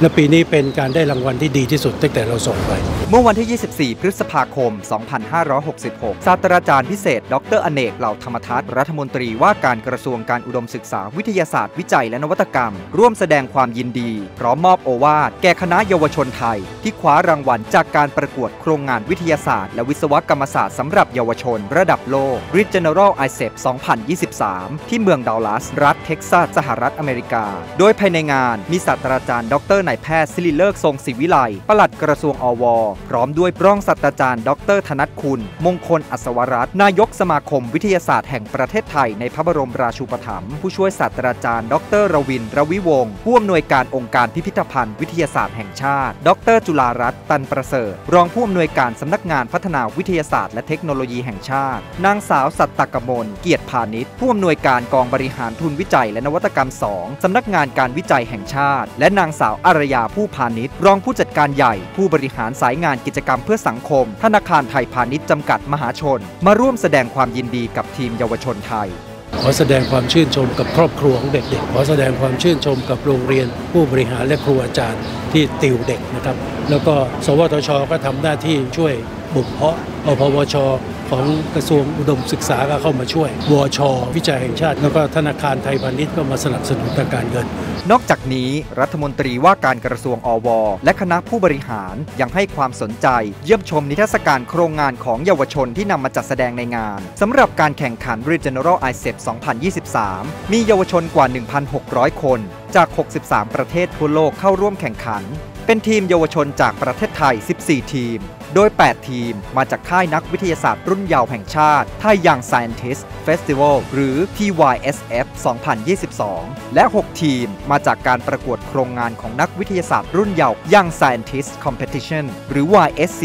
และปีนี้เป็นการได้รางวัลที่ดีที่สุดตั้งแต่เราส่งไปเมื่อวันที่24พฤษภาคม2566ศาสตราจารย์พิเศษดร.อเนกเหล่าธรรมทัศน์รัฐมนตรีว่าการกระทรวงการอุดมศึกษาวิทยาศาสตร์วิจัยและนวัตกรรมร่วมแสดงความยินดีพร้อมมอบโอวาทแก่คณะเยาวชนไทยที่คว้ารางวัลจากการประกวดโครงงานวิทยาศาสตร์และวิศวกรรมศาสตร์สำหรับเยาวชนระดับโลก Regeneron ISEF 2023 ที่เมืองดัลลัสรัฐเท็กซัสสหรัฐอเมริกาโดยภายในงานมีศาสตราจารย์ดร.นายแพทย์ศิริเลิกทรงศิวิไลปลัดกระทรวงอวพร้อมด้วยรองศาสตราจารย์ดร.ธนัทคุณมงคลอัศวรัตน์นายกสมาคมวิทยาศาสตร์แห่งประเทศไทยในพระบรมราชูปถัมภ์ผู้ช่วยศาสตราจารย์ดร.รวินทร์ รวิวงศ์ผู้อำนวยการองค์การพิพิธภัณฑ์วิทยาศาสตร์แห่งชาติดร.จุฬารัตน์ตันประเสริฐรองผู้อำนวยการสำนักงานพัฒนาวิทยาศาสตร์และเทคโนโลยีแห่งชาตินางสาวสัตตกมลเกียรติพาณิชย์ผู้อำนวยการกองบริหารทุนวิจัยและนวัตกรรม2สำนักงานการวิจัยแห่งชาติและนางสาวอารยาผู้พาณิชย์รองผู้จัดการใหญ่ผู้บริหารสายงานกิจกรรมเพื่อสังคมธนาคารไทยพาณิชย์จำกัดมหาชนมาร่วมแสดงความยินดีกับทีมเยาวชนไทยขอแสดงความชื่นชมกับครอบครัวของเด็กๆขอแสดงความชื่นชมกับโรงเรียนผู้บริหารและครูอาจารย์ที่ติวเด็กนะครับแล้วก็สวทช.ก็ทำหน้าที่ช่วยบุกเพาะอพวช.ของกระทรวงอุดมศึกษาก็เข้ามาช่วยวช.วิจัยแห่งชาติแล้วก็ธนาคารไทยพาณิชย์ก็มาสนับสนุนทางการเงินนอกจากนี้รัฐมนตรีว่าการกระทรวงอวและคณะผู้บริหารยังให้ความสนใจเยี่ยมชมนิทรรศการโครงงานของเยาวชนที่นำมาจัดแสดงในงานสำหรับการแข่งขัน Regeneron ISEF 2023 มีเยาวชนกว่า 1,600 คนจาก63ประเทศทั่วโลกเข้าร่วมแข่งขันเป็นทีมเยาวชนจากประเทศไทย14ทีมโดย8ทีมมาจากค่ายนักวิทยาศาสตร์รุ่นเยาว์แห่งชาติ Young Scientist Festival หรือ TYSF 2022 และ6ทีมมาจากการประกวดโครงงานของนักวิทยาศาสตร์รุ่นเยาว์ Young Scientist Competition หรือ YSC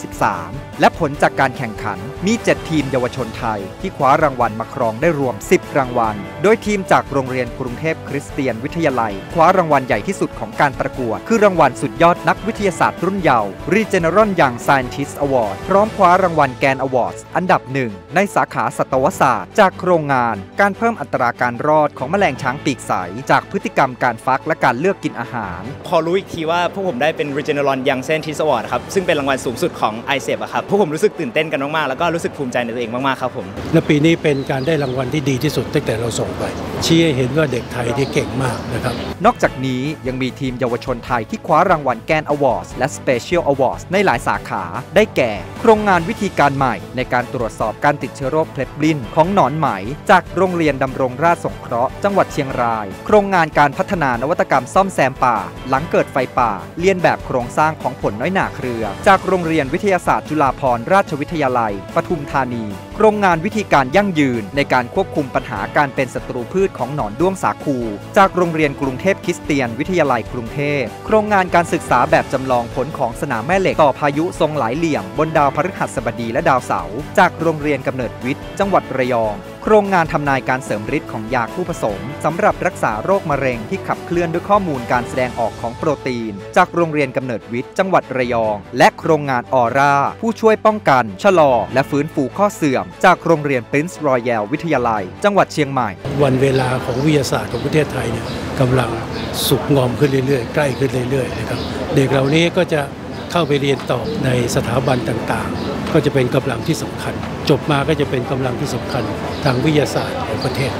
2023 และผลจากการแข่งขันมี7ทีมเยาวชนไทยที่คว้ารางวัลมาครองได้รวม10รางวัลโดยทีมจากโรงเรียนกรุงเทพคริสเตียนวิทยาลัยคว้ารางวัลใหญ่ที่สุดของการประกวดคือรางวัลสุดยอดนักวิทยาศาสตร์รุ่นเยาว์ Regeneron Young Scientist Award พร้อมคว้ารางวัลแกน Awards อันดับ1ในสาขาสัตวศาสตร์จากโครงงานการเพิ่มอัตราการรอดของแมลงช้างปีกใสจากพฤติกรรมการฟักและการเลือกกินอาหารพอรู้อีกทีว่าพวกผมได้เป็น Regeneron Young Scientist Award ครับซึ่งเป็นรางวัลสูงสุดของ ISEF ครับพวกผมรู้สึกตื่นเต้นกันมากๆแล้วก็รู้สึกภูมิใจในตัวเองมากๆครับผมและปีนี้เป็นการได้รางวัลที่ดีที่สุดตั้งแต่เราส่งไปชี้ให้เห็นว่าเด็กไทยที่เก่งมากนะครับนอกจากนี้ยังมีทีมเยาวชนไทยที่คว้ารางวัลแกน Awards และ Special Awards ในหลายสาขาได้แก่โครงงานวิธีการใหม่ในการตรวจสอบการติดเชื้อโรคเพลบลินของหนอนไหมจากโรงเรียนดำรงราชสงเคราะห์จังหวัดเชียงรายโครงงานการพัฒนานวัตกรรมซ่อมแซมป่าหลังเกิดไฟป่าเลียนแบบโครงสร้างของผลน้อยหนาเครือจากโรงเรียนวิทยาศาสตร์จุฬาภรณราชวิทยาลัยปทุมธานีโครงงานวิธีการยั่งยืนในการควบคุมปัญหาการเป็นศัตรูพืชของหนอนด้วงสาคูจากโรงเรียนกรุงเทพคริสเตียนวิทยาลัยกรุงเทพโครงงานการศึกษาแบบจำลองผลของสนามแม่เหล็กต่อพายุทรงหลายเหลี่ยมบนดาวพฤหัสบดีและดาวเสาร์จากโรงเรียนกำเนิดวิทย์จังหวัดระยองโครงงานทำนายการเสริมฤทธิ์ของยาคู่ผสมสำหรับรักษาโรคมะเร็งที่ขับเคลื่อนด้วยข้อมูลการแสดงออกของโปรตีนจากโรงเรียนกำเนิดวิทย์จังหวัดระยองและโครงงานออร่าผู้ช่วยป้องกันชะลอและฟื้นฟูข้อเสื่อมจากโรงเรียน Prince Royal วิทยาลัยจังหวัดเชียงใหม่วันเวลาของวิทยาศาสตร์ของประเทศไทยเนี่ยกำลังสุกงอมขึ้นเรื่อยๆใกล้ขึ้นเรื่อยๆนะครับเด็กเหล่านี้ก็จะเข้าไปเรียนต่อในสถาบันต่างๆก็จะเป็นกำลังที่สำคัญจบมาก็จะเป็นกำลังที่สำคัญทางวิทยาศาสตร์ของประเทศ